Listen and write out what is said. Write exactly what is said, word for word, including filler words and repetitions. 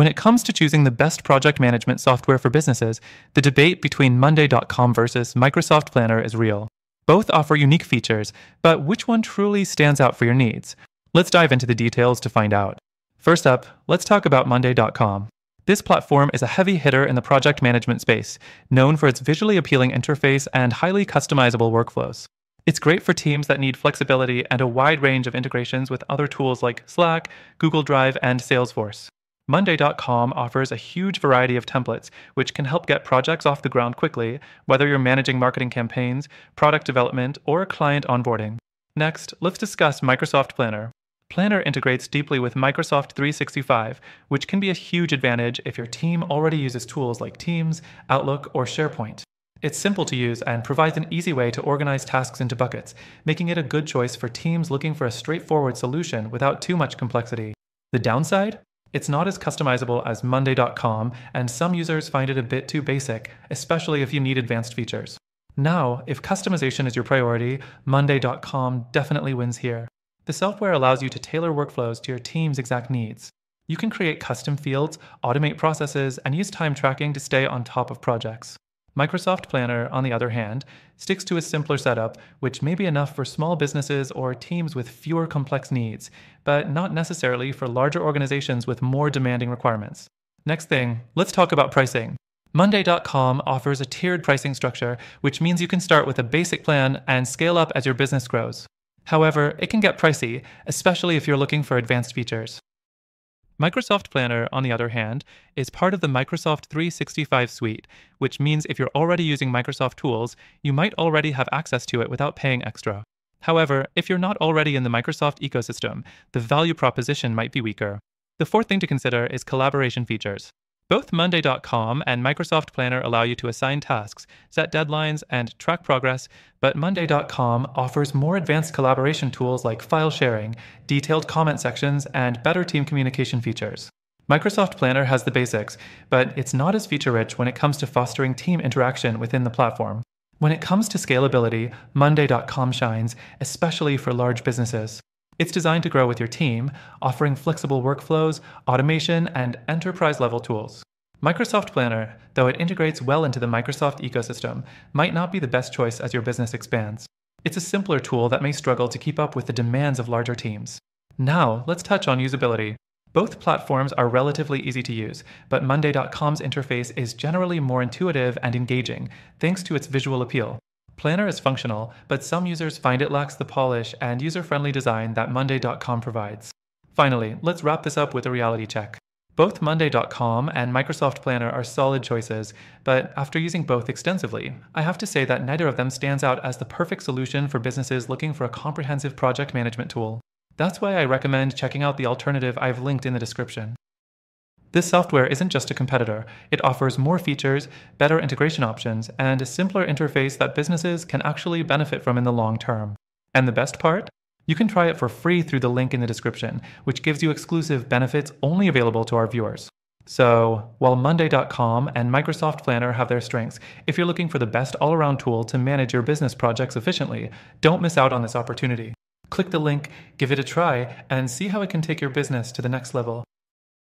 When it comes to choosing the best project management software for businesses, the debate between Monday dot com versus Microsoft Planner is real. Both offer unique features, but which one truly stands out for your needs? Let's dive into the details to find out. First up, let's talk about Monday dot com. This platform is a heavy hitter in the project management space, known for its visually appealing interface and highly customizable workflows. It's great for teams that need flexibility and a wide range of integrations with other tools like Slack, Google Drive, and Salesforce. Monday dot com offers a huge variety of templates, which can help get projects off the ground quickly, whether you're managing marketing campaigns, product development, or client onboarding. Next, let's discuss Microsoft Planner. Planner integrates deeply with Microsoft three sixty-five, which can be a huge advantage if your team already uses tools like Teams, Outlook, or SharePoint. It's simple to use and provides an easy way to organize tasks into buckets, making it a good choice for teams looking for a straightforward solution without too much complexity. The downside? It's not as customizable as Monday dot com, and some users find it a bit too basic, especially if you need advanced features. Now, if customization is your priority, Monday dot com definitely wins here. The software allows you to tailor workflows to your team's exact needs. You can create custom fields, automate processes, and use time tracking to stay on top of projects. Microsoft Planner, on the other hand, sticks to a simpler setup, which may be enough for small businesses or teams with fewer complex needs, but not necessarily for larger organizations with more demanding requirements. Next thing, let's talk about pricing. Monday dot com offers a tiered pricing structure, which means you can start with a basic plan and scale up as your business grows. However, it can get pricey, especially if you're looking for advanced features. Microsoft Planner, on the other hand, is part of the Microsoft three sixty-five suite, which means if you're already using Microsoft tools, you might already have access to it without paying extra. However, if you're not already in the Microsoft ecosystem, the value proposition might be weaker. The fourth thing to consider is collaboration features. Both Monday dot com and Microsoft Planner allow you to assign tasks, set deadlines, and track progress, but Monday dot com offers more advanced collaboration tools like file sharing, detailed comment sections, and better team communication features. Microsoft Planner has the basics, but it's not as feature-rich when it comes to fostering team interaction within the platform. When it comes to scalability, Monday dot com shines, especially for large businesses. It's designed to grow with your team, offering flexible workflows, automation, and enterprise-level tools. Microsoft Planner, though it integrates well into the Microsoft ecosystem, might not be the best choice as your business expands. It's a simpler tool that may struggle to keep up with the demands of larger teams. Now, let's touch on usability. Both platforms are relatively easy to use, but Monday dot com's interface is generally more intuitive and engaging, thanks to its visual appeal. Planner is functional, but some users find it lacks the polish and user-friendly design that Monday dot com provides. Finally, let's wrap this up with a reality check. Both Monday dot com and Microsoft Planner are solid choices, but after using both extensively, I have to say that neither of them stands out as the perfect solution for businesses looking for a comprehensive project management tool. That's why I recommend checking out the alternative I've linked in the description. This software isn't just a competitor. It offers more features, better integration options, and a simpler interface that businesses can actually benefit from in the long term. And the best part? You can try it for free through the link in the description, which gives you exclusive benefits only available to our viewers. So, while Monday dot com and Microsoft Planner have their strengths, if you're looking for the best all-around tool to manage your business projects efficiently, don't miss out on this opportunity. Click the link, give it a try, and see how it can take your business to the next level.